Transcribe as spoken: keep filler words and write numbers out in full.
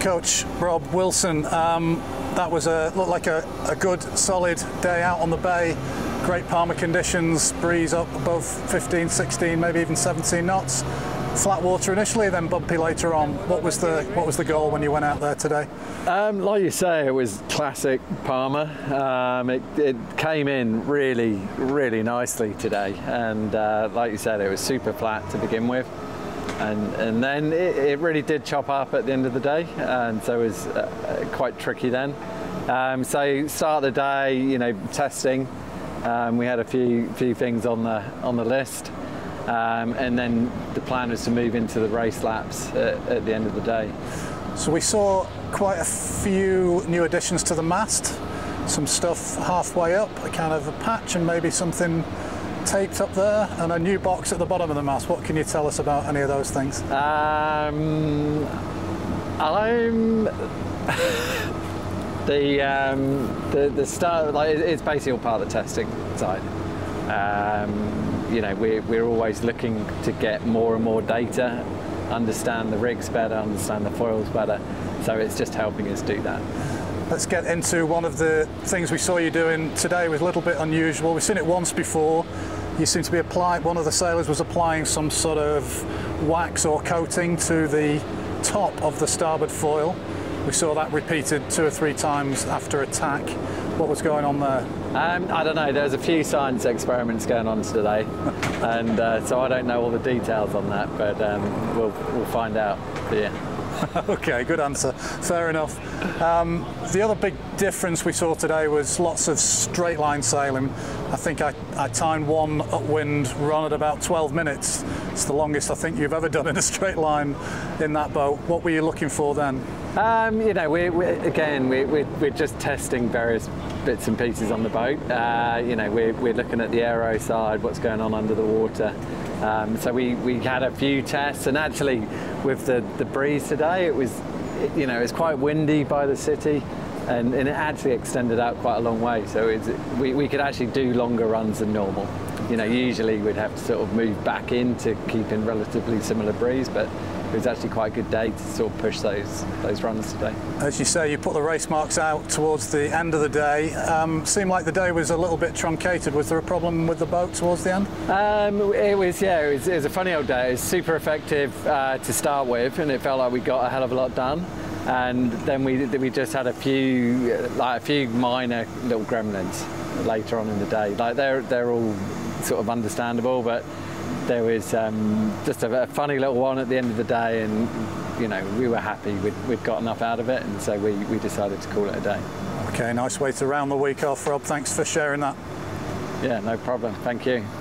coach Rob Wilson. Um, that was a looked like a, a good, solid day out on the bay. Great Palmer conditions, breeze up above fifteen, sixteen, maybe even seventeen knots. Flat water initially, then bumpy later on. What was the what was the goal when you went out there today? Um, like you say, it was classic Palmer. Um, it, it came in really, really nicely today, and uh, like you said, it was super flat to begin with, and and then it, it really did chop up at the end of the day, and so it was uh, quite tricky then. Um, so start of the day, you know, testing. Um, we had a few few things on the on the list. Um, and then the plan was to move into the race laps at, at the end of the day. So we saw quite a few new additions to the mast, some stuff halfway up, a kind of a patch and maybe something taped up there, and a new box at the bottom of the mast. What can you tell us about any of those things? Um, I'm... the, um, the, the start, like, it's basically all part of the testing side. Um, You know, we're, we're always looking to get more and more data, understand the rigs better, understand the foils better. So it's just helping us do that. Let's get into one of the things we saw you doing today. Was a little bit unusual. We've seen it once before. You seem to be applying, one of the sailors was applying some sort of wax or coating to the top of the starboard foil. We saw that repeated two or three times after attack. What was going on there? Um, I don't know, there's a few science experiments going on today, and uh, so I don't know all the details on that, but um, we'll, we'll find out, yeah. Okay, good answer, fair enough. Um, the other big difference we saw today was lots of straight line sailing. I think I, I timed one upwind run at about twelve minutes. It's the longest I think you've ever done in a straight line in that boat. What were you looking for then? Um, you know, we're, we're, again, we're, we're, we're just testing various bits and pieces on the boat. Uh, you know, we're, we're looking at the aero side, what's going on under the water. Um, so we, we had a few tests, and actually with the, the breeze today, it was, you know, it's quite windy by the city, and, and it actually extended out quite a long way. So it's, we, we could actually do longer runs than normal. You know, usually we'd have to sort of move back in to keep in relatively similar breeze, but it was actually quite a good day to sort of push those those runs today. As you say, you put the race marks out towards the end of the day. Um, seemed like the day was a little bit truncated. Was there a problem with the boat towards the end? Um, it was, yeah, it was, it was a funny old day. It was super effective uh, to start with, and it felt like we got a hell of a lot done. And then we we just had a few like a few minor little gremlins later on in the day. Like they're they're all sort of understandable, but there was um, just a, a funny little one at the end of the day, and you know, we were happy we'd, we'd got enough out of it, and so we, we decided to call it a day. Okay, nice way to round the week off, Rob. Thanks for sharing that. Yeah, no problem. Thank you.